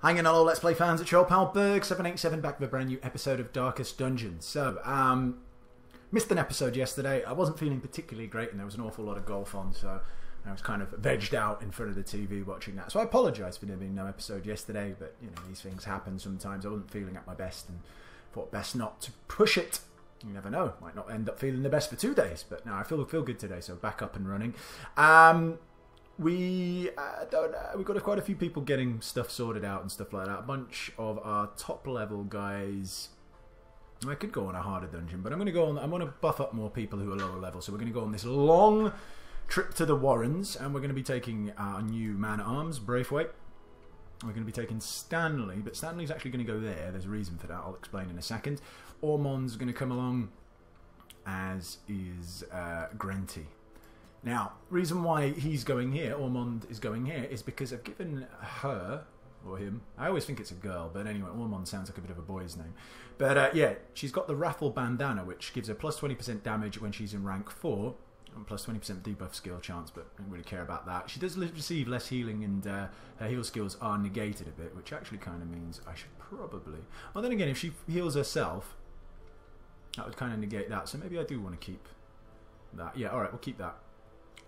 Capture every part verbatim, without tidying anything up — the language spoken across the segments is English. Hanging hello, Let's Play fans, it's your pal Berg seven eight seven back with a brand new episode of Darkest Dungeon. So, um, missed an episode yesterday. I wasn't feeling particularly great and there was an awful lot of golf on, so I was kind of vegged out in front of the T V watching that. So I apologise for there being no episode yesterday, but, you know, these things happen sometimes. I wasn't feeling at my best and thought best not to push it. You never know, might not end up feeling the best for two days, but no, I feel feel good today, so back up and running. Um... We uh, don't. Uh, we've got quite a few people getting stuff sorted out and stuff like that. A bunch of our top level guys. I could go on a harder dungeon, but I'm going to go on. I'm going to buff up more people who are lower level. So we're going to go on this long trip to the Warrens, and we're going to be taking our new Man at Arms, Bravewright. We're going to be taking Stanley, but Stanley's actually going to go there. There's a reason for that. I'll explain in a second. Ormond's going to come along, as is uh, Grenty. Now, reason why he's going here, Ormond is going here, is because I've given her, or him, I always think it's a girl, but anyway, Ormond sounds like a bit of a boy's name. But uh, yeah, she's got the Raffle Bandana, which gives her plus twenty percent damage when she's in rank four, and plus twenty percent debuff skill chance, but I don't really care about that. She does receive less healing, and uh, her heal skills are negated a bit, which actually kind of means I should probably... Well, then again, if she heals herself, that would kind of negate that, so maybe I do want to keep that. Yeah, alright, we'll keep that.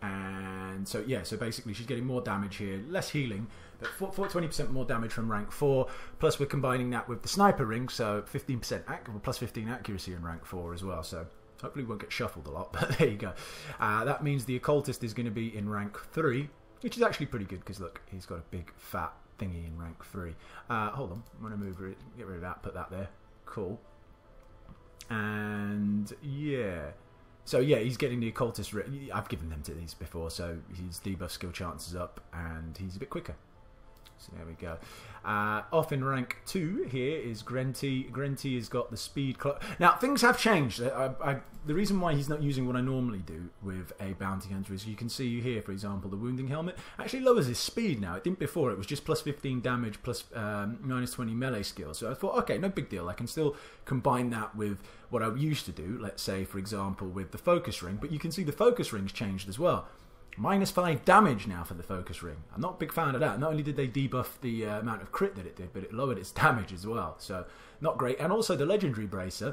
And so yeah, so basically she's getting more damage here, less healing, but twenty percent more damage from rank four, plus we're combining that with the sniper ring, so fifteen percent plus fifteen accuracy in rank four as well, so hopefully won't get shuffled a lot, but there you go. Uh, that means the occultist is going to be in rank three, which is actually pretty good, because look, he's got a big fat thingy in rank three. Uh, hold on, I'm going to move it, get rid of that, put that there, cool. And yeah... So yeah, he's getting the occultist. I've given them to these before, so his debuff skill chances up, and he's a bit quicker. So there we go. Uh, off in rank two here is Grenty. Grenty has got the speed clock. Now things have changed. I, I, the reason why he's not using what I normally do with a bounty hunter is you can see here, for example, the wounding helmet actually lowers his speed now. It didn't before. It was just plus fifteen damage, plus um, minus twenty melee skill. So I thought, okay, no big deal. I can still combine that with what I used to do, let's say, for example, with the focus ring, but you can see the focus ring's changed as well. Minus five damage now for the focus ring. I'm not a big fan of that. Not only did they debuff the uh, amount of crit that it did, but it lowered its damage as well. So, not great. And also the legendary bracer.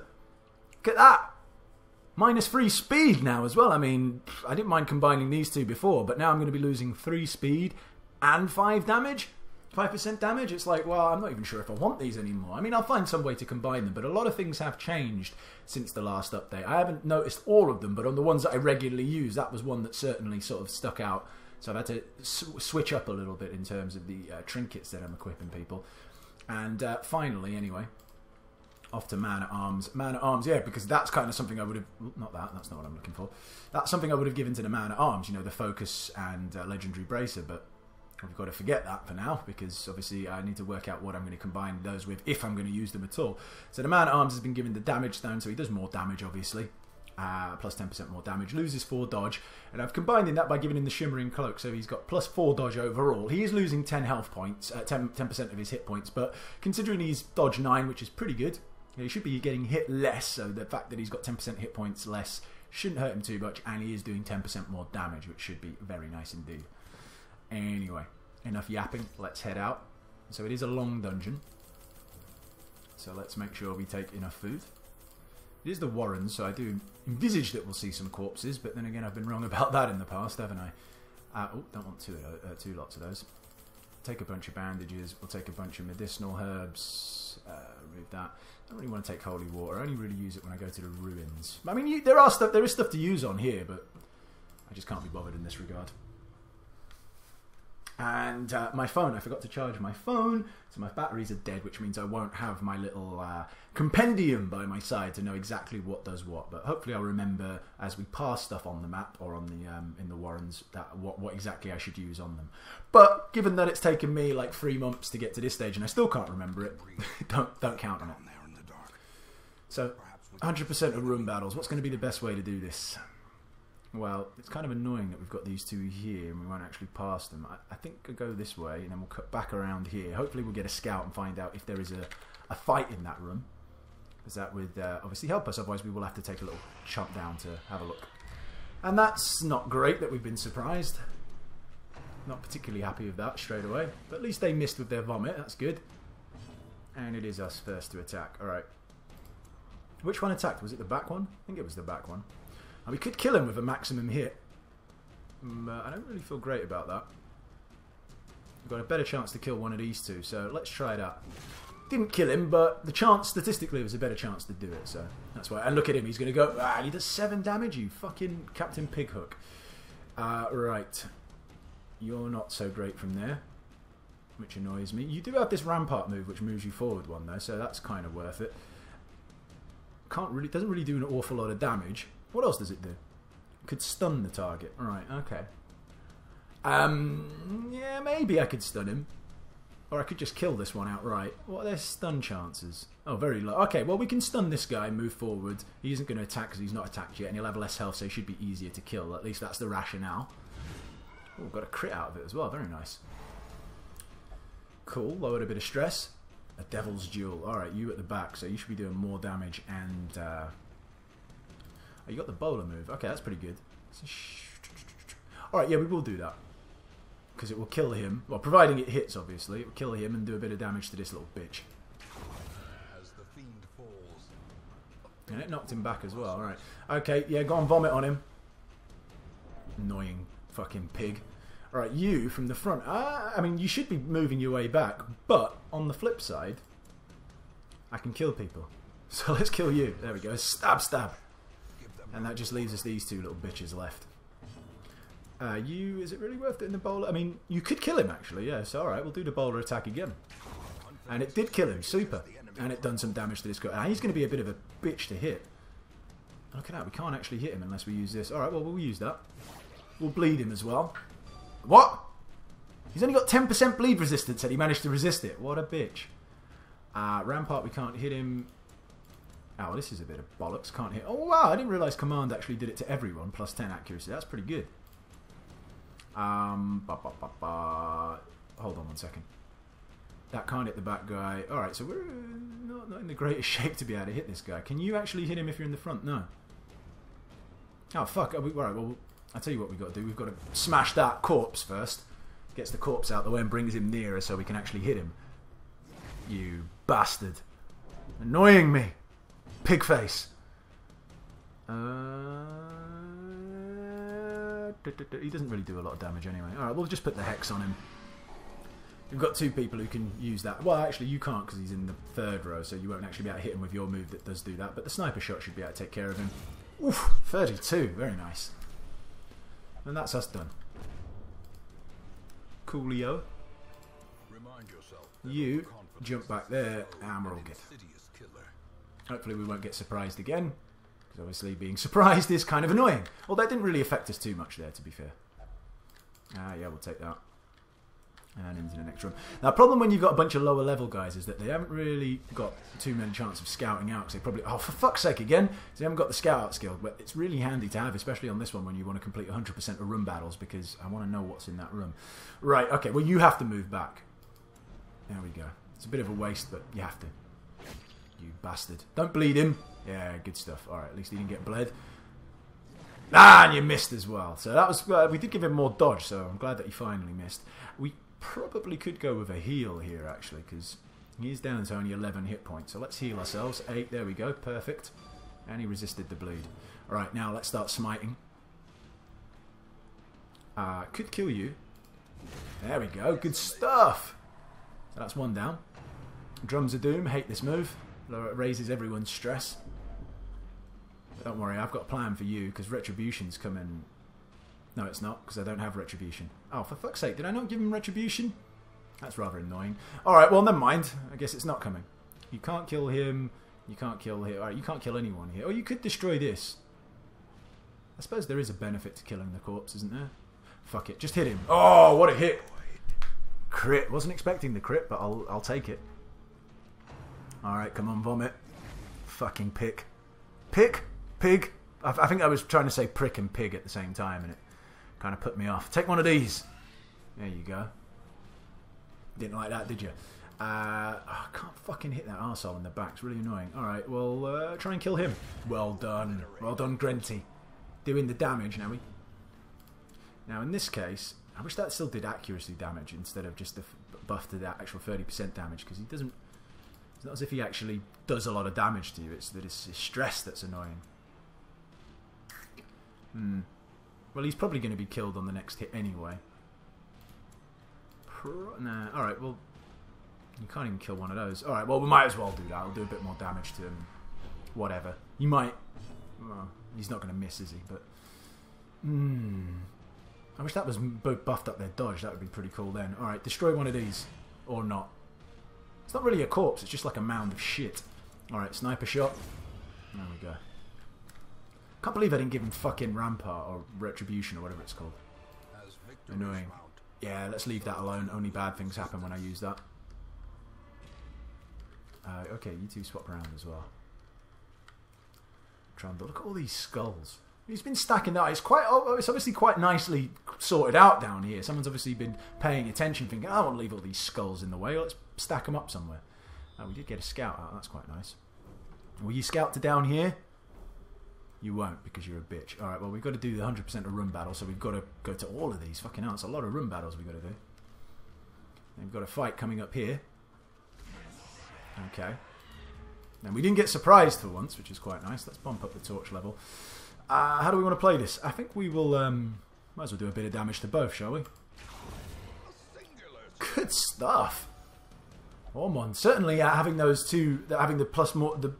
Look at that! Minus three speed now as well. I mean, I didn't mind combining these two before, but now I'm going to be losing three speed and five damage. five percent damage, it's like, well, I'm not even sure if I want these anymore. I mean, I'll find some way to combine them, but a lot of things have changed since the last update. I haven't noticed all of them, but on the ones that I regularly use, that was one that certainly sort of stuck out. So I've had to sw switch up a little bit in terms of the uh, trinkets that I'm equipping people. And uh, finally, anyway, off to Man at Arms. Man at Arms, yeah, because that's kind of something I would have... Not that, that's not what I'm looking for. That's something I would have given to the Man at Arms, you know, the focus and uh, legendary bracer, but... I've got to forget that for now, because obviously I need to work out what I'm going to combine those with, if I'm going to use them at all. So the Man at Arms has been given the damage stone, so he does more damage, obviously. Uh, plus ten percent more damage, loses four dodge, and I've combined in that by giving him the shimmering cloak, so he's got plus four dodge overall. He is losing ten health points, uh, ten percent of his hit points, but considering he's dodge nine, which is pretty good, he should be getting hit less, so the fact that he's got ten percent hit points less shouldn't hurt him too much, and he is doing ten percent more damage, which should be very nice indeed. Anyway, enough yapping, let's head out. So it is a long dungeon, so let's make sure we take enough food. It is the Warrens, so I do envisage that we'll see some corpses, but then again I've been wrong about that in the past, haven't I? Uh, oh, don't want two, uh, two lots of those. Take a bunch of bandages, we'll take a bunch of medicinal herbs, uh, remove that. I don't really want to take holy water, I only really use it when I go to the ruins. I mean, you, there, are stuff, there is stuff to use on here, but I just can't be bothered in this regard. And uh, my phone, I forgot to charge my phone, so my batteries are dead, which means I won't have my little uh, compendium by my side to know exactly what does what. But hopefully I'll remember as we pass stuff on the map or on the um, in the Warrens that what, what exactly I should use on them. But given that it's taken me like three months to get to this stage and I still can't remember it, don't don't count on it. So one hundred percent of room battles. What's going to be the best way to do this? Well, it's kind of annoying that we've got these two here and we won't actually pass them. I, I think I'll go this way and then we'll cut back around here. Hopefully we'll get a scout and find out if there is a, a fight in that room. Because that would uh, obviously help us, otherwise we will have to take a little chomp down to have a look. And that's not great that we've been surprised. Not particularly happy with that straight away. But at least they missed with their vomit. That's good. And it is us first to attack. All right. Which one attacked? Was it the back one? I think it was the back one. And we could kill him with a maximum hit. Um, uh, I don't really feel great about that. We've got a better chance to kill one of these two, so let's try that. Didn't kill him, but the chance, statistically, was a better chance to do it, so that's why. And look at him, he's going to go, ah, he does seven damage, you fucking Captain Pighook. Uh, right. You're not so great from there, which annoys me. You do have this Rampart move, which moves you forward one, though, so that's kind of worth it. Can't really, doesn't really do an awful lot of damage. What else does it do? Could stun the target. Right, okay. Um, yeah, maybe I could stun him. Or I could just kill this one outright. What are their stun chances? Oh, very low. Okay, well, we can stun this guy, move forward. He isn't going to attack because he's not attacked yet, and he'll have less health, so he should be easier to kill. At least that's the rationale. Oh, got a crit out of it as well. Very nice. Cool. Lowered a bit of stress. A Devil's Jewel. All right, you at the back, so you should be doing more damage, and... Uh... Oh, you got the bowler move. Okay, that's pretty good. All right, yeah, we will do that. Because it will kill him. Well, providing it hits, obviously. It will kill him and do a bit of damage to this little bitch. As the fiend falls. And it knocked him back as well. Alright. Okay, yeah, go and vomit on him. Annoying fucking pig. Alright, you from the front. Uh, I mean, you should be moving your way back. But, on the flip side, I can kill people. So let's kill you. There we go. Stab, stab. And that just leaves us these two little bitches left. Uh, you, is it really worth doing the bowler? I mean, you could kill him, actually, yeah. So, alright, we'll do the bowler attack again. And it did kill him, super. And it done some damage to this guy. And he's going to be a bit of a bitch to hit. Look at that, we can't actually hit him unless we use this. Alright, well, we'll use that. We'll bleed him as well. What? He's only got ten percent bleed resistance and he managed to resist it. What a bitch. Uh, Rampart, we can't hit him. Oh, this is a bit of bollocks. Can't hit. Oh, wow, I didn't realise Command actually did it to everyone. Plus ten accuracy. That's pretty good. Um, ba, ba, ba, ba. Hold on one second. That can't hit the back guy. Alright, so we're not, not in the greatest shape to be able to hit this guy. Can you actually hit him if you're in the front? No. Oh, fuck. Are we, all right, well, I'll tell you what we've got to do. We've got to smash that corpse first. Gets the corpse out the way and brings him nearer so we can actually hit him. You bastard. Annoying me. Pig face. Uh... He doesn't really do a lot of damage anyway. Alright, we'll just put the hex on him. We've got two people who can use that. Well, actually, you can't because he's in the third row, so you won't actually be able to hit him with your move that does do that. But the sniper shot should be able to take care of him. Oof, thirty-two. Very nice. And that's us done. Coolio. You jump back there, and we're all good. Hopefully we won't get surprised again. Obviously, being surprised is kind of annoying. Well, that didn't really affect us too much there, to be fair. Ah, yeah, we'll take that. And into the next room. Now, the problem when you've got a bunch of lower-level guys is that they haven't really got too many chances of scouting out, because they probably... Oh, for fuck's sake, again! They haven't got the scout-out skill, but it's really handy to have, especially on this one when you want to complete one hundred percent of room battles, because I want to know what's in that room. Right, okay, well, you have to move back. There we go. It's a bit of a waste, but you have to. You bastard. Don't bleed him! Yeah, good stuff. Alright, at least he didn't get bled. Ah, and you missed as well. So that was... Uh, we did give him more dodge, so I'm glad that he finally missed. We probably could go with a heal here, actually, because he's down to only eleven hit points. So let's heal ourselves. eight, there we go. Perfect. And he resisted the bleed. Alright, now let's start smiting. Uh, could kill you. There we go. Good stuff! So that's one down. Drums of Doom. Hate this move. It raises everyone's stress. Don't worry, I've got a plan for you, because Retribution's coming... No, it's not, because I don't have Retribution. Oh, for fuck's sake, did I not give him Retribution? That's rather annoying. Alright, well, never mind. I guess it's not coming. You can't kill him. You can't kill him. Alright, you can't kill anyone here. Or you could destroy this. I suppose there is a benefit to killing the corpse, isn't there? Fuck it, just hit him. Oh, what a hit! Crit. Wasn't expecting the crit, but I'll, I'll take it. Alright, come on, vomit. Fucking pick. Pick? Pig? I, I think I was trying to say prick and pig at the same time, and it kind of put me off. Take one of these. There you go. Didn't like that, did you? Uh, oh, I can't fucking hit that arsehole in the back. It's really annoying. Alright, well, uh, try and kill him. Well done. Well done, Grenty. Doing the damage, now we... Now, in this case, I wish that still did accuracy damage instead of just the f buff to the actual thirty percent damage, because he doesn't. It's not as if he actually does a lot of damage to you. It's that it's his stress that's annoying. Hmm. Well, he's probably going to be killed on the next hit anyway. Pro nah. All right. Well, you can't even kill one of those. All right. Well, we might as well do that. We'll do a bit more damage to him. Whatever. You might. Well, he's not going to miss, is he? But. Hmm. I wish that was both buffed up their dodge. That would be pretty cool then. Alright, destroy one of these. Or not. It's not really a corpse. It's just like a mound of shit. Alright, sniper shot. There we go. Can't believe I didn't give him fucking Rampart or Retribution or whatever it's called. Annoying. Yeah, let's leave that alone. Only bad things happen when I use that. Uh, okay, you two swap around as well. Trundle. Look at all these skulls. He's been stacking that. It's quite. Oh, it's obviously quite nicely sorted out down here. Someone's obviously been paying attention, thinking, oh, "I want to leave all these skulls in the way. Let's stack them up somewhere." Oh, we did get a scout out. That's quite nice. Will you scout to down here? You won't, because you're a bitch. All right. Well, we've got to do the one hundred percent of run battle, so we've got to go to all of these. Fucking hell, it's a lot of run battles we've got to do. And we've got a fight coming up here. Okay. And we didn't get surprised for once, which is quite nice. Let's bump up the torch level. Uh, how do we want to play this? I think we will, um, might as well do a bit of damage to both, shall we? Good stuff! Ormond, certainly uh, having those two, having the plus more, the,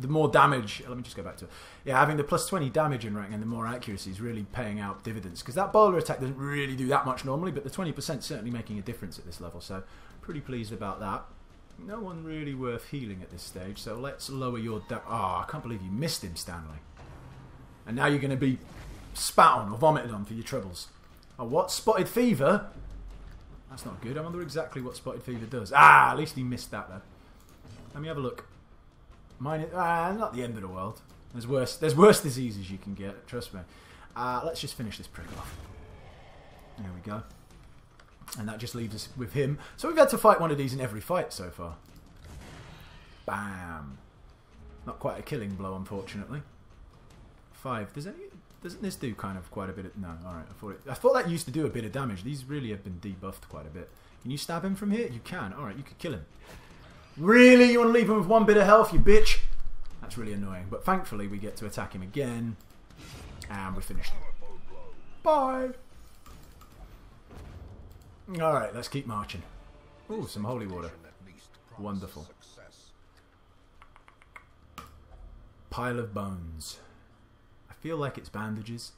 the more damage, let me just go back to it. Yeah, having the plus twenty damage in rank and the more accuracy is really paying out dividends, because that bowler attack doesn't really do that much normally, but the twenty percent certainly making a difference at this level, so pretty pleased about that. No one really worth healing at this stage, so let's lower your damage. Oh, I can't believe you missed him, Stanley. And now you're going to be spat on or vomited on for your troubles. Oh, what? Spotted Fever? That's not good. I wonder exactly what Spotted Fever does. Ah, at least he missed that, though. Let me have a look. Mine, ah, not the end of the world. There's worse, there's worse diseases you can get, trust me. Uh, let's just finish this prick off. There we go. And that just leaves us with him. So we've had to fight one of these in every fight so far. Bam. Not quite a killing blow, unfortunately. Five. Does any, doesn't this do kind of quite a bit of... No, alright. I thought, it, I thought that used to do a bit of damage. These really have been debuffed quite a bit. Can you stab him from here? You can. Alright, you could kill him. Really? You want to leave him with one bit of health, you bitch? That's really annoying. But thankfully, we get to attack him again. And we're finished. Bye! Alright, let's keep marching. Ooh, some holy water. Wonderful. Pile of bones. Feel like it's bandages.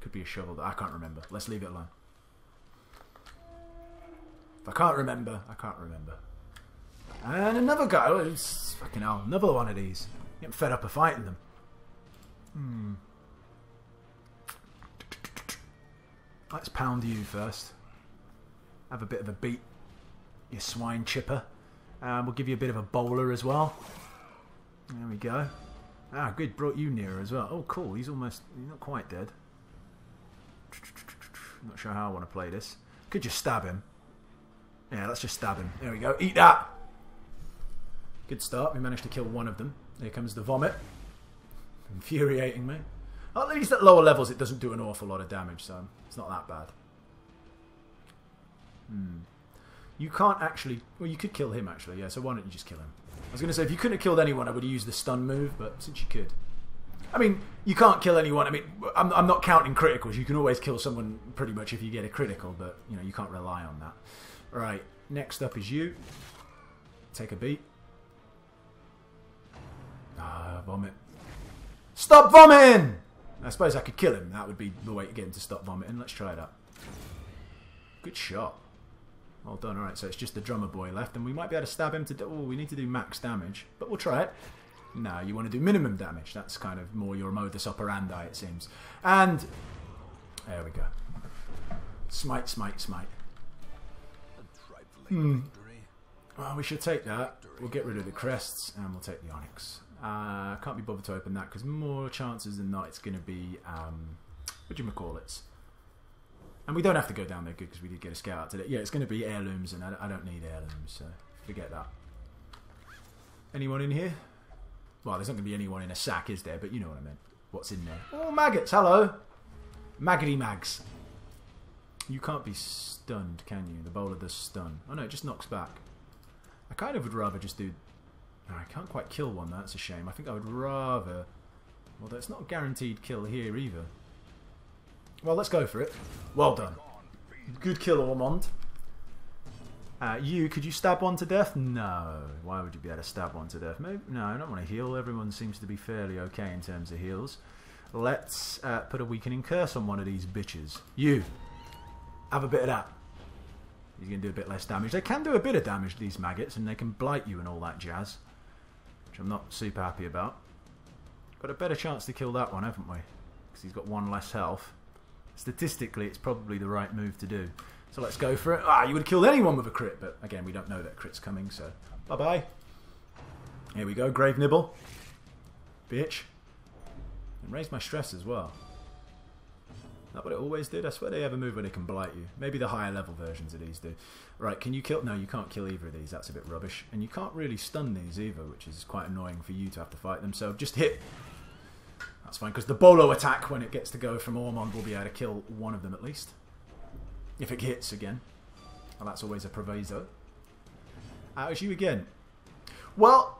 Could be a shovel. I can't remember. Let's leave it alone. If I can't remember, I can't remember. And another guy. Oh, it's fucking hell. Another one of these. Getting fed up of fighting them. Hmm. Let's pound you first. Have a bit of a beat. You swine chipper. Um, we'll give you a bit of a bowler as well. There we go. Ah, good. Brought you nearer as well. Oh, cool. He's almost... He's not quite dead. I'm not sure how I want to play this. Could just stab him. Yeah, let's just stab him. There we go. Eat that! Good start. We managed to kill one of them. Here comes the vomit. Infuriating me. At least at lower levels it doesn't do an awful lot of damage, so it's not that bad. Hmm. You can't actually... Well, you could kill him, actually. Yeah, so why don't you just kill him? I was going to say, if you couldn't have killed anyone, I would have used the stun move, but since you could. I mean, you can't kill anyone. I mean, I'm, I'm not counting criticals. You can always kill someone pretty much if you get a critical, but, you know, you can't rely on that. Right, next up is you. Take a beat. Ah, vomit. Stop vomiting! I suppose I could kill him. That would be the way to get him to stop vomiting. Let's try that. Good shot. Well done, alright, so it's just the drummer boy left, and we might be able to stab him to do... Oh, we need to do max damage, but we'll try it. No, you want to do minimum damage. That's kind of more your modus operandi, it seems. And... There we go. Smite, smite, smite. Hmm. Well, we should take that. We'll get rid of the crests, and we'll take the Onyx. Uh, can't be bothered to open that, because more chances than not, it's going to be... Um, whatchamacallits? And we don't have to go down there good because we did get a scout out today. Yeah, it's going to be heirlooms and I don't need heirlooms, so forget that. Anyone in here? Well, there's not going to be anyone in a sack, is there? But you know what I meant. What's in there? Oh, maggots, hello. Maggity mags. You can't be stunned, can you? The bowler does stun. Oh no, it just knocks back. I kind of would rather just do... No, I can't quite kill one, that's a shame. I think I would rather... Although it's not a guaranteed kill here either. Well, let's go for it. Well done. Good kill, Ormond. Uh, you, could you stab one to death? No. Why would you be able to stab one to death? Maybe, no, I don't want to heal. Everyone seems to be fairly okay in terms of heals. Let's uh, put a weakening curse on one of these bitches. You. Have a bit of that. He's going to do a bit less damage. They can do a bit of damage, these maggots, and they can blight you and all that jazz. Which I'm not super happy about. Got a better chance to kill that one, haven't we? Because he's got one less health. Statistically, it's probably the right move to do. So let's go for it. Ah, you would have killed anyone with a crit, but again, we don't know that crit's coming, so bye-bye. Here we go, Grave Nibble. Bitch. And raise my stress as well. Is that what it always did? I swear they have a move where they can blight you. Maybe the higher level versions of these do. Right, can you kill... No, you can't kill either of these. That's a bit rubbish. And you can't really stun these either, which is quite annoying for you to have to fight them. So just hit... That's fine, because the Bolo attack, when it gets to go from Ormond, will be able to kill one of them at least. If it hits again. And that's always a proviso. Out is you again. Well,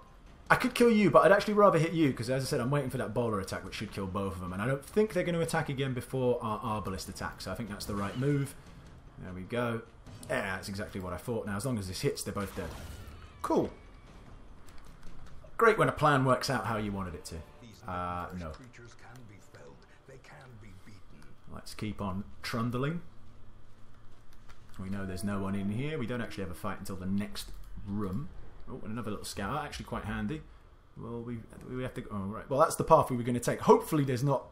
I could kill you, but I'd actually rather hit you, because as I said, I'm waiting for that Bowler attack, which should kill both of them. And I don't think they're going to attack again before our Arbalest attack, so I think that's the right move. There we go. Yeah, that's exactly what I thought. Now, as long as this hits, they're both dead. Cool. Great when a plan works out how you wanted it to. Uh, no. Let's keep on trundling. We know there's no one in here. We don't actually have a fight until the next room. Oh, and another little scour. Actually quite handy. Well, we we have to... Oh, right. Well, that's the path we were going to take. Hopefully there's not...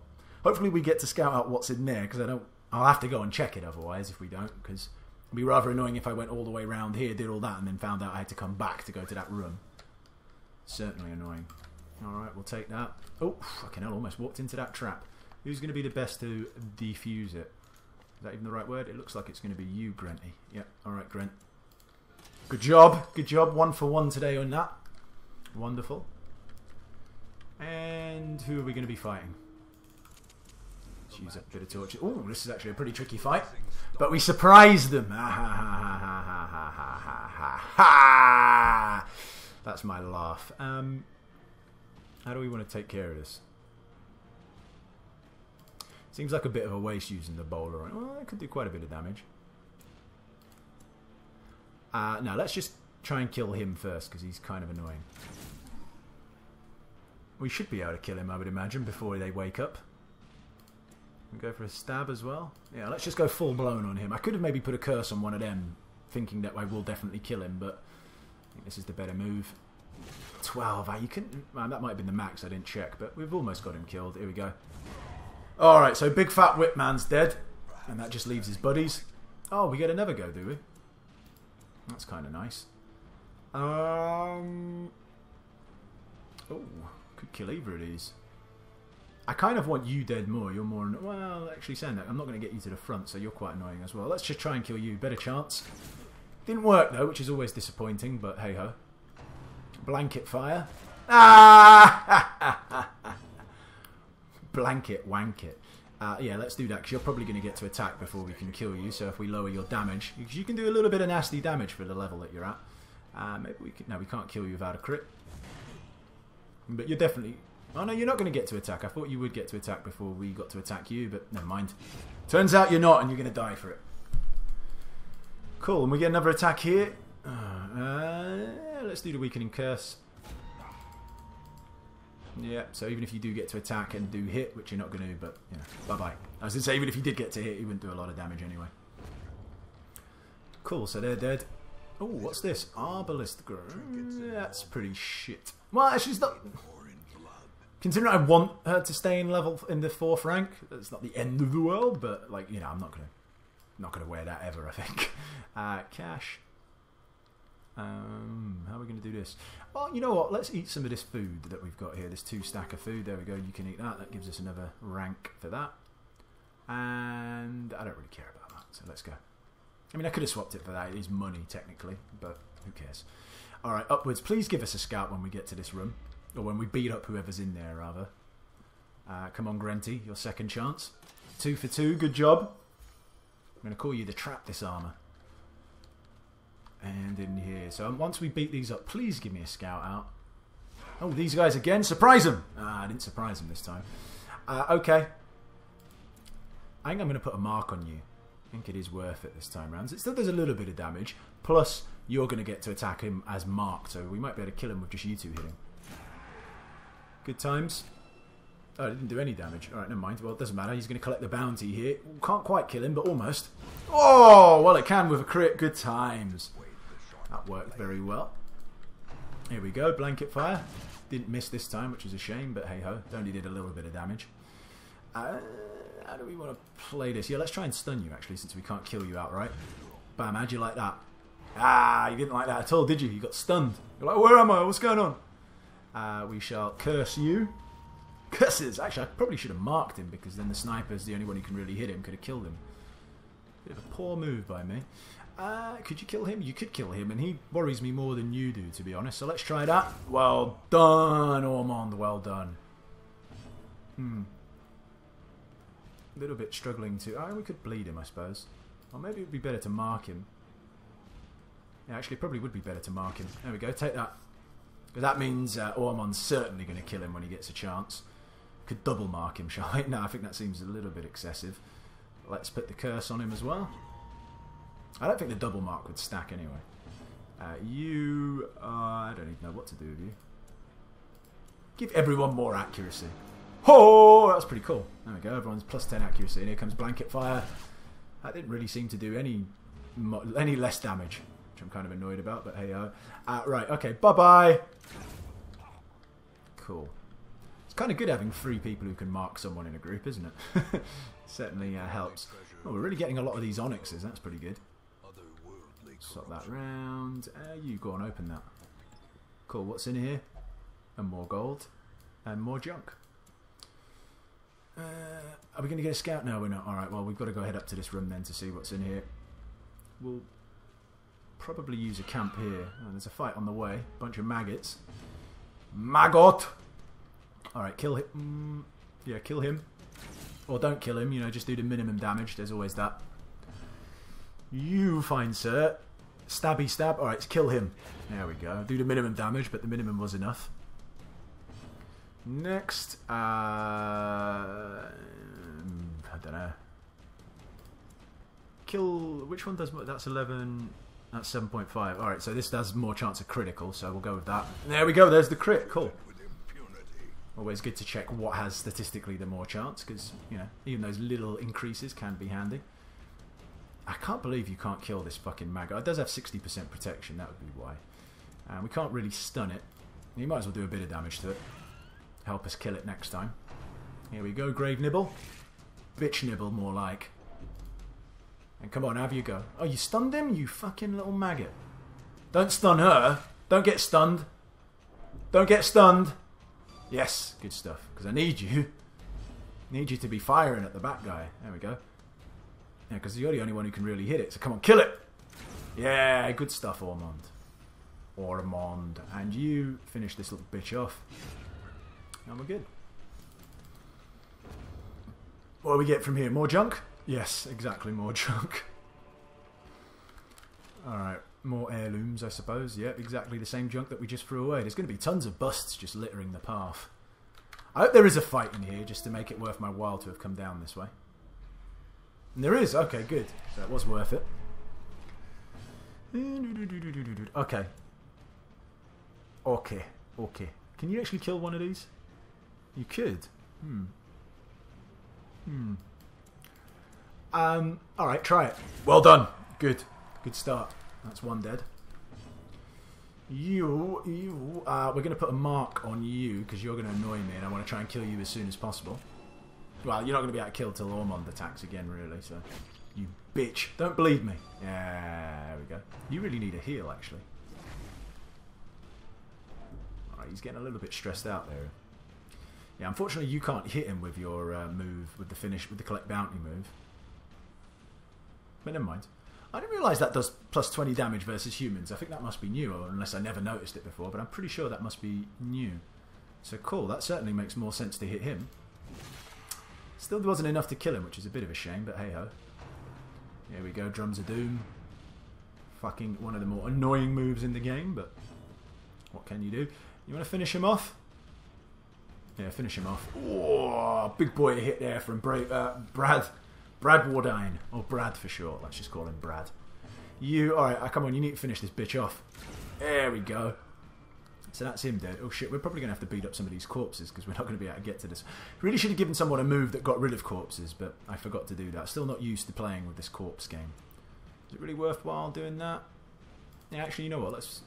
Hopefully we get to scout out what's in there, because I don't... I'll have to go and check it otherwise if we don't, because it'd be rather annoying if I went all the way around here, did all that, and then found out I had to come back to go to that room. Certainly annoying. Alright, we'll take that. Oh, fucking hell, almost walked into that trap. Who's going to be the best to defuse it? Is that even the right word? It looks like it's going to be you, Grenty. Yep, alright, Grent. Good job, good job. One for one today on that. Wonderful. And who are we going to be fighting? Let's use a bit of torture. Oh, this is actually a pretty tricky fight. But we surprised them! Ha ha ha ha ha ha ha ha ha! That's my laugh. Um... How do we want to take care of this? Seems like a bit of a waste using the bowler. Well, it could do quite a bit of damage. Uh, no, let's just try and kill him first, because he's kind of annoying. We should be able to kill him, I would imagine, before they wake up. We go for a stab as well. Yeah, let's just go full-blown on him. I could have maybe put a curse on one of them, thinking that I will definitely kill him, but I think this is the better move. twelve, you couldn't, well, that might have been the max, I didn't check, but we've almost got him killed. Here we go. Alright, so big fat whip man's dead, and that just leaves his buddies. Oh, we get another go, do we? That's kind of nice. Um, oh, could kill either of these. I kind of want you dead more, you're more, well, actually saying that, I'm not going to get you to the front, so you're quite annoying as well. Let's just try and kill you, better chance. Didn't work though, which is always disappointing, but hey ho. Blanket fire. Ah! Blanket wank it. Uh, yeah, let's do that, because you're probably going to get to attack before we can kill you, so if we lower your damage, because you can do a little bit of nasty damage for the level that you're at. Uh, maybe we can, no, we can't kill you without a crit. But you're definitely... Oh no, you're not going to get to attack. I thought you would get to attack before we got to attack you, but never mind. Turns out you're not, and you're going to die for it. Cool, and we get another attack here. Uh... Let's do the weakening curse. Yeah, so even if you do get to attack and do hit, which you're not going to, but you know, bye-bye. I was going to say, even if you did get to hit, you wouldn't do a lot of damage anyway. Cool, so they're dead. Oh, what's this? Arbalest girl. That's pretty shit. Well, actually, it's not... Considering I want her to stay in level in the fourth rank, that's not the end of the world, but, like, you know, I'm not going to not gonna wear that ever, I think. Uh, cash. Um, how are we going to do this? Well, you know what? Let's eat some of this food that we've got here. This two stack of food. There we go. You can eat that. That gives us another rank for that. And I don't really care about that. So let's go. I mean, I could have swapped it for that. It is money, technically. But who cares? All right, upwards. Please give us a scout when we get to this room. Or when we beat up whoever's in there, rather. Uh, come on, Grenty, your second chance. Two for two, good job. I'm going to call you the Trap Disarmer. And in here. So once we beat these up, please give me a scout out. Oh, these guys again. Surprise them! Ah, I didn't surprise them this time. Uh, okay. I think I'm going to put a mark on you. I think it is worth it this time round. It still does a little bit of damage. Plus, you're going to get to attack him as marked. So we might be able to kill him with just you two hitting. Good times. Oh, it didn't do any damage. Alright, never mind. Well, it doesn't matter. He's going to collect the bounty here. Can't quite kill him, but almost. Oh, well it can with a crit. Good times. That worked very well. Here we go. Blanket Fire. Didn't miss this time, which is a shame, but hey-ho. It only did a little bit of damage. Uh, how do we want to play this? Yeah, let's try and stun you, actually, since we can't kill you outright. Bam, how'd you like that? Ah, you didn't like that at all, did you? You got stunned. You're like, where am I? What's going on? Uh, we shall curse you. Curses! Actually, I probably should have marked him, because then the sniper's the only one who can really hit him. Could have killed him. Bit of a poor move by me. Uh, could you kill him? You could kill him, and he worries me more than you do, to be honest. So let's try that. Well done, Ormond. Well done. Hmm. A little bit struggling to... Oh, we could bleed him, I suppose. Or maybe it would be better to mark him. Yeah, actually, it probably would be better to mark him. There we go. Take that. Because that means uh, Ormond's certainly going to kill him when he gets a chance. Could double mark him, shall I? No, I think that seems a little bit excessive. Let's put the curse on him as well. I don't think the double mark would stack anyway. Uh, you... Uh, I don't even know what to do with you. Give everyone more accuracy. Oh, that was pretty cool. There we go, everyone's plus ten accuracy. And here comes Blanket Fire. That didn't really seem to do any any less damage, which I'm kind of annoyed about, but hey-oh. Uh, right, okay, bye-bye. Cool. It's kind of good having three people who can mark someone in a group, isn't it? Certainly uh, helps. Oh, we're really getting a lot of these Onyxes. That's pretty good. Stop that round. Uh, you go on, open that. Cool, what's in here? And more gold. And more junk. Uh, are we going to get a scout now? We're not. Alright, well, we've got to go head up to this room then to see what's in here. We'll probably use a camp here. Oh, there's a fight on the way. Bunch of maggots. Maggot! Alright, kill him. Mm, yeah, kill him. Or don't kill him, you know, just do the minimum damage. There's always that. You fine, sir. Stabby stab. Alright, kill him. There we go. Do the minimum damage, but the minimum was enough. Next. Uh, I don't know. Kill. Which one does more? That's eleven. That's seven point five. Alright, so this does more chance of critical, so we'll go with that. There we go. There's the crit. Cool. Always good to check what has statistically the more chance, because, you know, even those little increases can be handy. I can't believe you can't kill this fucking maggot. It does have sixty percent protection, that would be why. And we can't really stun it. You might as well do a bit of damage to it. Help us kill it next time. Here we go, Grave Nibble. Bitch Nibble, more like. And come on, have you go. Oh, you stunned him, you fucking little maggot. Don't stun her. Don't get stunned. Don't get stunned. Yes, good stuff. Because I need you. Need you to be firing at the back guy. There we go. Yeah, because you're the only one who can really hit it. So come on, kill it! Yeah, good stuff, Ormond. Ormond. And you finish this little bitch off. And we're good. What do we get from here? More junk? Yes, exactly, more junk. Alright. More heirlooms, I suppose. Yep, exactly the same junk that we just threw away. There's going to be tons of busts just littering the path. I hope there is a fight in here just to make it worth my while to have come down this way. And there is. Okay, good. So it was worth it. Okay. Okay. Okay. Can you actually kill one of these? You could. Hmm. Hmm. Um, alright, try it. Well done. Good. Good start. That's one dead. You, you, uh, we're going to put a mark on you because you're going to annoy me and I want to try and kill you as soon as possible. Well, you're not going to be able to kill till Ormond attacks again, really, so... You bitch. Don't bleed me. Yeah, there we go. You really need a heal, actually. Alright, he's getting a little bit stressed out there. Yeah, unfortunately you can't hit him with your uh, move, with the finish, with the collect bounty move. But never mind. I didn't realise that does plus twenty damage versus humans. I think that must be new, or unless I never noticed it before, but I'm pretty sure that must be new. So cool, that certainly makes more sense to hit him. Still wasn't enough to kill him, which is a bit of a shame, but hey-ho. Here we go, Drums of Doom. Fucking one of the more annoying moves in the game, but what can you do? You want to finish him off? Yeah, finish him off. Oh, big boy hit there from Bra uh, Brad. Brad Wardine. Or Brad for short. Let's just call him Brad. You, alright, come on, you need to finish this bitch off. There we go. So that's him dead. Oh shit, we're probably going to have to beat up some of these corpses because we're not going to be able to get to this. Really should have given someone a move that got rid of corpses, but I forgot to do that. Still not used to playing with this corpse game. Is it really worthwhile doing that? Yeah, actually, you know what? Let's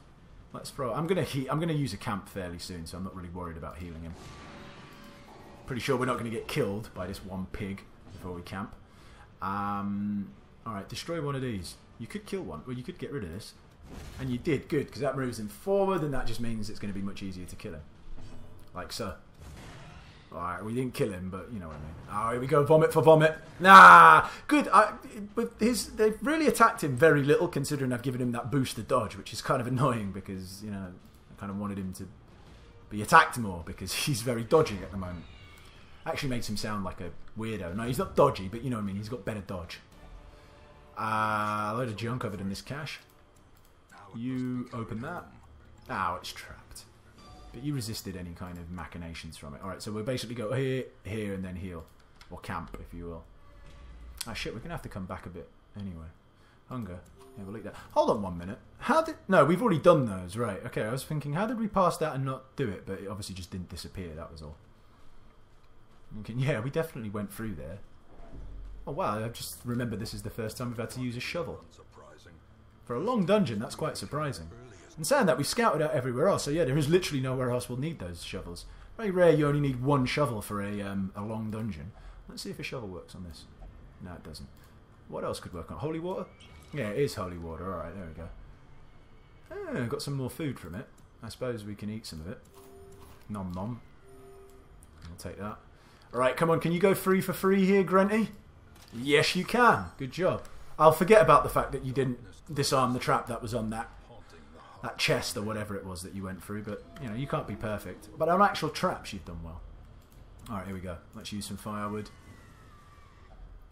let's throw. I'm going to he I'm going to use a camp fairly soon, so I'm not really worried about healing him. Pretty sure we're not going to get killed by this one pig before we camp. Um, all right, destroy one of these. You could kill one. Well, you could get rid of this. And you did, good, because that moves him forward, and that just means it's going to be much easier to kill him. Like so. Alright, we didn't kill him, but you know what I mean. Oh, here we go, vomit for vomit. Nah! Good, I, but his, they've really attacked him very little, considering I've given him that boost to dodge, which is kind of annoying, because, you know, I kind of wanted him to be attacked more, because he's very dodgy at the moment. Actually makes him sound like a weirdo. No, he's not dodgy, but you know what I mean, he's got better dodge. Uh, a load of junk over in this cache. You open that. Ow, oh, it's trapped. But you resisted any kind of machinations from it. Alright, so we'll basically go here, here, and then heal. Or camp, if you will. Ah, shit, we're going to have to come back a bit. Anyway. Hunger. Yeah, we'll eat that. Hold on one minute. How did... No, we've already done those. Right, okay, I was thinking, how did we pass that and not do it? But it obviously just didn't disappear, that was all. Thinking, yeah, we definitely went through there. Oh, wow, I just remembered this is the first time we've had to use a shovel. For a long dungeon, that's quite surprising. And saying that, we've scouted out everywhere else, so yeah, there is literally nowhere else we'll need those shovels. Very rare you only need one shovel for a, um, a long dungeon. Let's see if a shovel works on this. No, it doesn't. What else could work on? Holy water? Yeah, it is holy water. Alright, there we go. Ah, got some more food from it. I suppose we can eat some of it. Nom nom. I'll take that. Alright, come on, can you go free for free here, Grenty? Yes, you can. Good job. I'll forget about the fact that you didn't disarm the trap that was on that that chest or whatever it was that you went through, but you know, you can't be perfect. But on actual traps, you've done well. Alright, here we go. Let's use some firewood.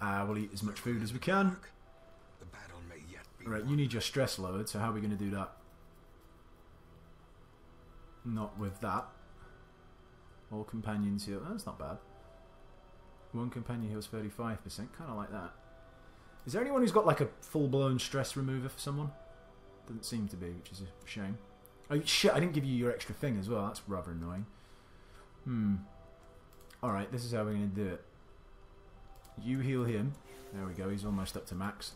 Uh, we'll eat as much food as we can. Alright, you need your stress lowered, so how are we going to do that? Not with that. All companions heal. That's not bad. One companion heals thirty-five percent. Kind of like that. Is there anyone who's got like a full-blown stress remover for someone? Doesn't seem to be, which is a shame. Oh shit, I didn't give you your extra thing as well. That's rather annoying. Hmm. Alright, this is how we're going to do it. You heal him. There we go, he's almost up to max.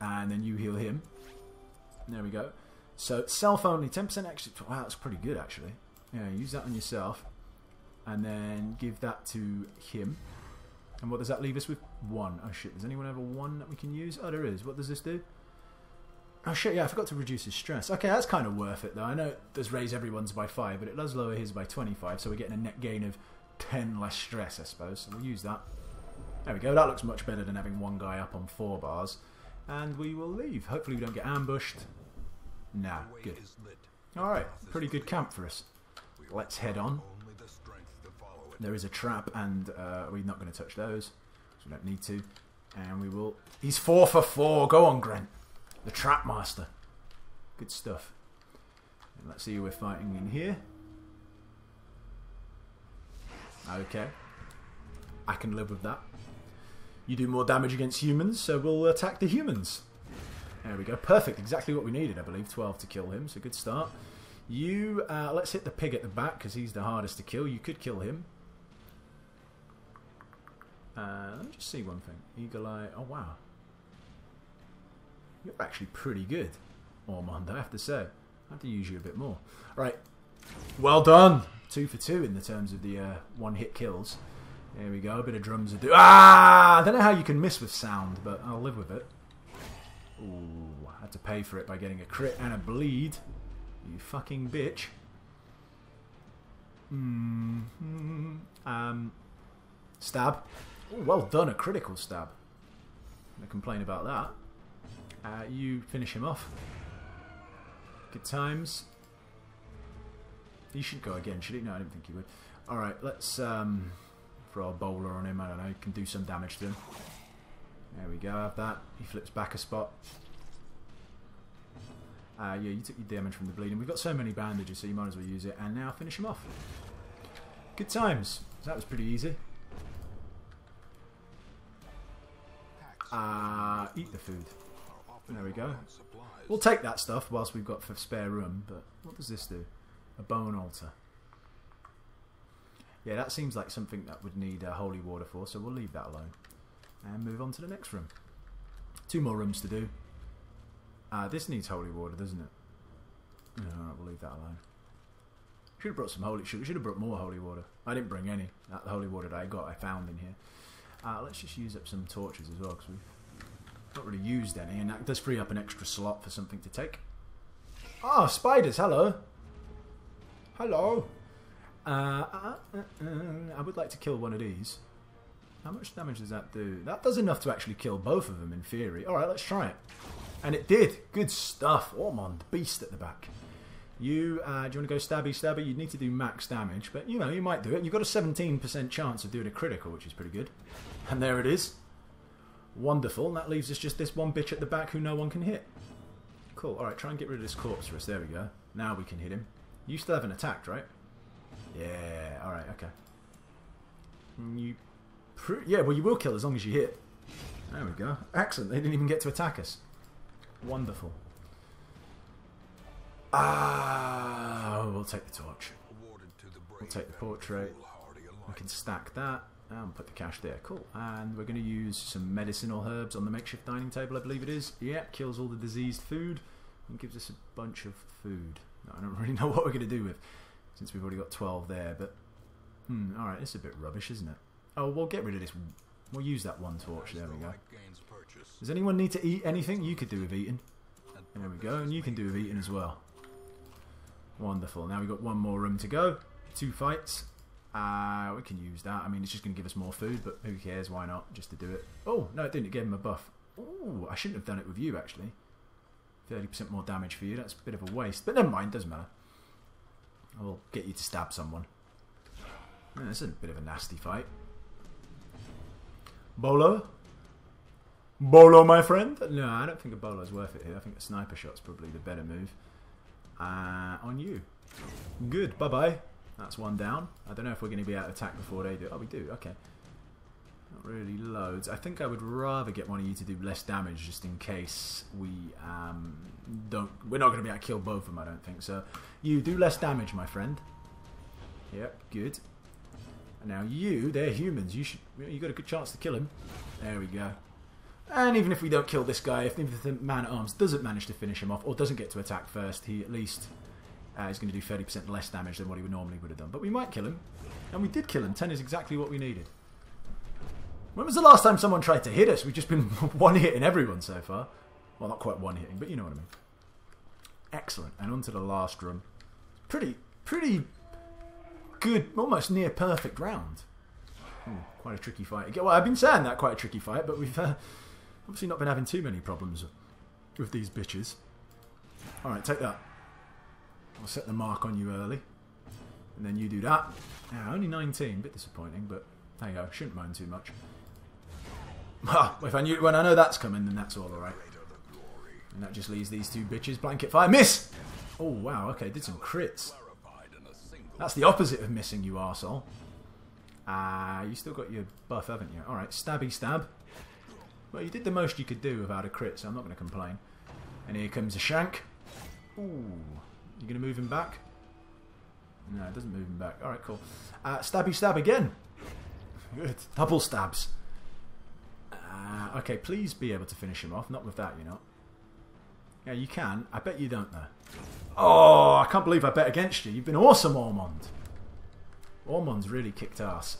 And then you heal him. There we go. So, self only, ten percent extra. Wow, that's pretty good actually. Yeah, use that on yourself. And then give that to him. And what does that leave us with? One. Oh shit, does anyone have a one that we can use? Oh, there is. What does this do? Oh shit, yeah, I forgot to reduce his stress. Okay, that's kind of worth it though. I know it does raise everyone's by five, but it does lower his by twenty-five, so we're getting a net gain of ten less stress, I suppose. So we'll use that. There we go. That looks much better than having one guy up on four bars. And we will leave. Hopefully we don't get ambushed. Nah, good. Alright, pretty good camp for us. Let's head on. There is a trap, and uh, we're not going to touch those. So we don't need to. And we will... He's four for four. Go on, Grant. The Trap Master. Good stuff. And let's see who we're fighting in here. Okay. I can live with that. You do more damage against humans, so we'll attack the humans. There we go. Perfect. Exactly what we needed, I believe. twelve to kill him, so good start. You... Uh, let's hit the pig at the back, because he's the hardest to kill. You could kill him. Uh, let me just see one thing. Eagle Eye. Oh, wow. You're actually pretty good, Ormond, I have to say. I have to use you a bit more. Right. Well done. Two for two in the terms of the uh, one-hit kills. There we go. A bit of drums. Do ah! I don't know how you can miss with sound, but I'll live with it. Ooh, I had to pay for it by getting a crit and a bleed. You fucking bitch. Mm-hmm. Um... Stab. Ooh, well done, a critical stab. I'm going to complain about that. Uh, you finish him off. Good times. He should go again, should he? No, I didn't think he would. Alright, let's um, throw a bowler on him, I don't know, can do some damage to him. There we go, have that. He flips back a spot. Uh, yeah, you took your damage from the bleeding. We've got so many bandages, so you might as well use it. And now finish him off. Good times. That was pretty easy. Uh, eat the food. There we go. We'll take that stuff whilst we've got for spare room. But what does this do? A bone altar. Yeah, that seems like something that would need uh, holy water for, so we'll leave that alone. And move on to the next room. Two more rooms to do. Uh, this needs holy water, doesn't it? Alright, we'll leave that alone. Should have brought some holy... Should, should have brought more holy water. I didn't bring any. That holy water that I got, I found in here. Uh, let's just use up some torches as well, because we've not really used any, and that does free up an extra slot for something to take. Oh, spiders! Hello! Hello! Uh, uh, uh, uh, I would like to kill one of these. How much damage does that do? That does enough to actually kill both of them, in theory. Alright, let's try it. And it did. Good stuff. Ormond, beast at the back. You, uh, do you want to go stabby, stabby? You'd need to do max damage, but you know, you might do it. You've got a seventeen percent chance of doing a critical, which is pretty good. And there it is. Wonderful. And that leaves us just this one bitch at the back who no one can hit. Cool. Alright, try and get rid of this corpse for us. There we go. Now we can hit him. You still haven't attacked, right? Yeah. Alright, okay. You... Yeah, well, you will kill as long as you hit. There we go. Excellent. They didn't even get to attack us. Wonderful. Ah, we'll take the torch. We'll take the portrait. We can stack that and put the cash there. Cool. And we're going to use some medicinal herbs on the makeshift dining table, I believe it is. Yep, kills all the diseased food and gives us a bunch of food. No, I don't really know what we're going to do with, since we've already got twelve there. But hmm, all right, it's a bit rubbish, isn't it? Oh, we'll get rid of this. We'll use that one torch. There we go. Does anyone need to eat anything? You could do with eating. There we go. And you can do with eating as well. Wonderful. Now we've got one more room to go. Two fights. Uh, we can use that. I mean, it's just going to give us more food, but who cares? Why not? Just to do it. Oh, no, it didn't. It gave him a buff. Oh, I shouldn't have done it with you, actually. thirty percent more damage for you. That's a bit of a waste. But never mind. Doesn't matter. I'll get you to stab someone. Yeah, this is a bit of a nasty fight. Bolo? Bolo, my friend? No, I don't think a bolo is worth it here. I think a sniper shot's probably the better move. Uh, on you. Good, bye-bye. That's one down. I don't know if we're going to be out of attack before they do. Oh, we do, okay. Not really loads. I think I would rather get one of you to do less damage just in case we um, don't... We're not going to be able to kill both of them, I don't think. So you do less damage, my friend. Yep, good. Now you, they're humans. You should, you got a good chance to kill him. There we go. And even if we don't kill this guy, if the man at arms doesn't manage to finish him off or doesn't get to attack first, he at least uh, is going to do thirty percent less damage than what he would normally would have done. But we might kill him, and we did kill him. ten is exactly what we needed. When was the last time someone tried to hit us? We've just been one hitting everyone so far. Well, not quite one hitting, but you know what I mean. Excellent. And on to the last room. Pretty, pretty. Good, almost near perfect round. Ooh, quite a tricky fight. Well, I've been saying that, quite a tricky fight, but we've uh, obviously not been having too many problems with these bitches. Alright, take that. I'll set the mark on you early. And then you do that. Yeah, only nineteen, a bit disappointing, but there you go. Shouldn't mind too much. if I knew, when I know that's coming, then that's all alright. And that just leaves these two bitches. Blanket fire. Miss! Oh, wow. Okay, did some crits. That's the opposite of missing, you arsehole. Ah, uh, you still got your buff, haven't you? Alright, stabby stab. Well, you did the most you could do without a crit, so I'm not going to complain. And here comes a shank. Ooh. You going to move him back? No, it doesn't move him back. Alright, cool. Uh, stabby stab again. Good. Double stabs. Uh, okay, please be able to finish him off. Not with that, you're not. Yeah, you can. I bet you don't, though. Oh, I can't believe I bet against you. You've been awesome, Ormond. Ormond's really kicked ass.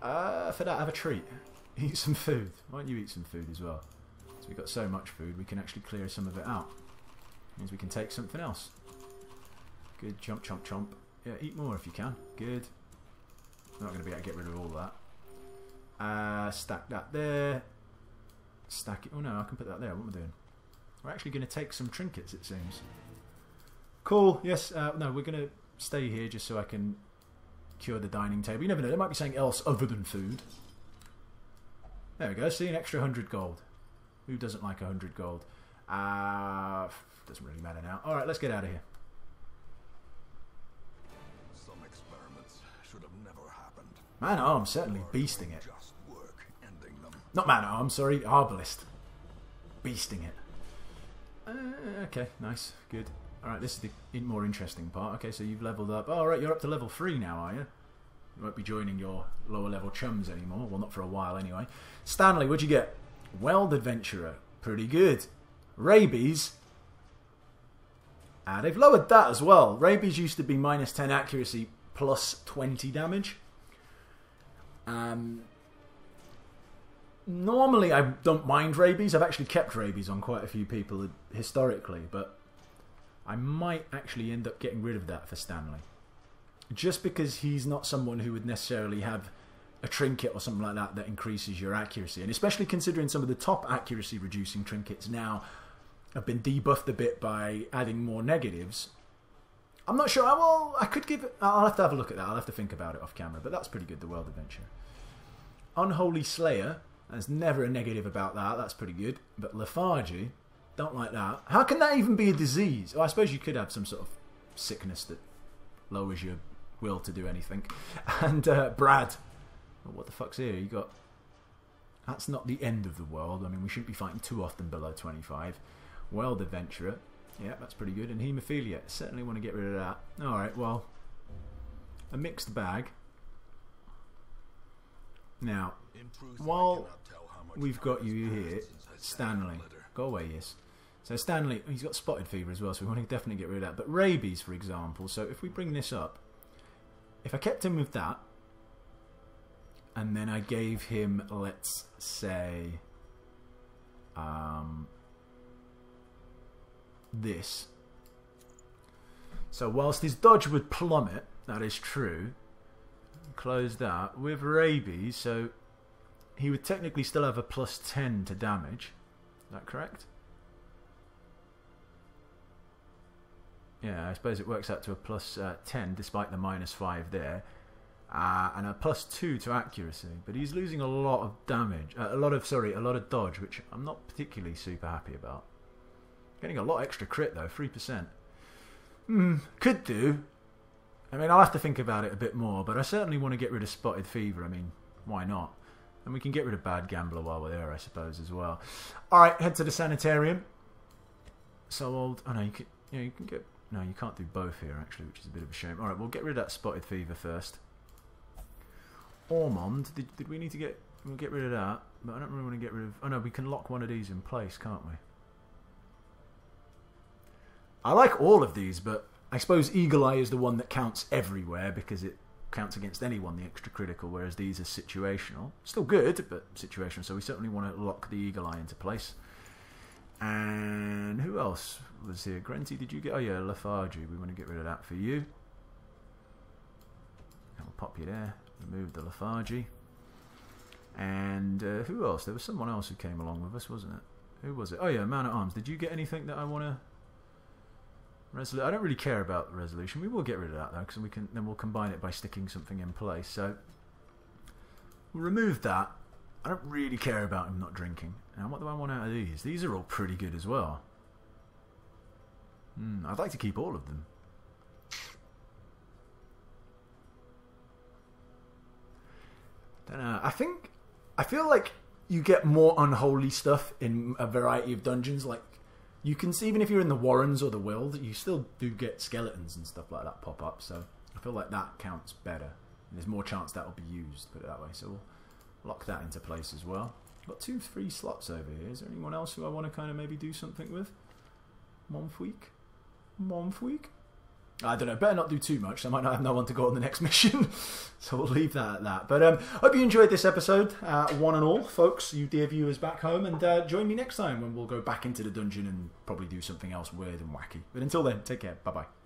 Uh, for that, have a treat. Eat some food. Why don't you eat some food as well? So we've got so much food, we can actually clear some of it out. Means we can take something else. Good. Chomp, chomp, chomp. Yeah, eat more if you can. Good. I'm not going to be able to get rid of all that. Uh, stack that there. Stack it. Oh, no, I can put that there. What am I doing? We're actually going to take some trinkets, it seems. Cool. Yes. Uh, no, we're going to stay here just so I can Cure the dining table. You never know, there might be something else other than food. There we go, see, an extra one hundred gold. Who doesn't like one hundred gold? Uh, doesn't really matter now. Alright, let's get out of here. Some experiments should have never happened. Man at Arms certainly beasting it. Just work ending them. Not Man at Arms, sorry, Arbalest. Beasting it. Uh, okay, nice, good. Alright, this is the in more interesting part. Okay, so you've leveled up. Alright, you're up to level three now, are you? You won't be joining your lower level chums anymore. Well, not for a while anyway. Stanley, what'd you get? Weld Adventurer. Pretty good. Rabies. Ah, they've lowered that as well. Rabies used to be minus ten accuracy, plus twenty damage. Um, normally, I don't mind Rabies. I've actually kept Rabies on quite a few people historically, but I might actually end up getting rid of that for Stanley. Just because he's not someone who would necessarily have a trinket or something like that that increases your accuracy. And especially considering some of the top accuracy reducing trinkets now have been debuffed a bit by adding more negatives. I'm not sure. I will, I could give it... I'll have to have a look at that. I'll have to think about it off camera. But that's pretty good, the World Adventure. Unholy Slayer. There's never a negative about that. That's pretty good. But Lafarge, don't like that. How can that even be a disease? Oh, I suppose you could have some sort of sickness that lowers your will to do anything. And uh, Brad. Oh, what the fuck's here? You got... That's not the end of the world. I mean, we shouldn't be fighting too often below twenty-five. Weld Adventurer. Yeah, that's pretty good. And Haemophilia. Certainly want to get rid of that. Alright, well. A mixed bag. Now, while we've got you here, Stanley. Go away, yes. So Stanley, he's got Spotted Fever as well, so we want to definitely get rid of that. But Rabies, for example, so if we bring this up, if I kept him with that, and then I gave him, let's say, um, this. So whilst his dodge would plummet, that is true, close that, with Rabies, so he would technically still have a plus ten to damage. Is that correct? Yeah, I suppose it works out to a plus uh, ten despite the minus five there. Uh, and a plus two to accuracy. But he's losing a lot of damage. Uh, a lot of, sorry, a lot of dodge, which I'm not particularly super happy about. Getting a lot extra crit though, three percent. Hmm, could do. I mean, I'll have to think about it a bit more, but I certainly want to get rid of Spotted Fever. I mean, why not? And we can get rid of Bad Gambler while we're there, I suppose, as well. Alright, head to the Sanitarium. So old... Oh no, you can, you know, you can get... No, you can't do both here, actually, which is a bit of a shame. Alright, we'll get rid of that Spotted Fever first. Ormond, did, did we need to get... We'll get rid of that, but I don't really want to get rid of... Oh no, we can lock one of these in place, can't we? I like all of these, but I suppose Eagle Eye is the one that counts everywhere, because it counts against anyone, the extra critical, whereas these are situational. Still good, but situational, so we certainly want to lock the Eagle Eye into place. And who else was here? Grenty, did you get... Oh yeah, Lafarge. We want to get rid of that for you. I'll pop you there. Remove the Lafarge. And uh, who else? There was someone else who came along with us, wasn't it? Who was it? Oh yeah, Man at Arms. Did you get anything that I want to... Resolu I don't really care about the resolution. We will get rid of that though, because we can then we'll combine it by sticking something in place. So we'll remove that. I don't really care about him not drinking. Now, what do I want out of these? These are all pretty good as well. Mm, I'd like to keep all of them. Don't know. I think... I feel like you get more unholy stuff in a variety of dungeons. Like, you can see, even if you're in the Warrens or the Wild, you still do get skeletons and stuff like that pop up. So I feel like that counts better. There's more chance that will be used, put it that way. So we'll lock that into place as well. Got two, three slots over here. Is there anyone else who I want to kind of maybe do something with? Monfweek? Monfweek? I don't know. Better not do too much. I might not have no one to go on the next mission. So we'll leave that at that. But um, hope you enjoyed this episode, uh, one and all, folks, you dear viewers back home. And uh, join me next time when we'll go back into the dungeon and probably do something else weird and wacky. But until then, take care. Bye-bye.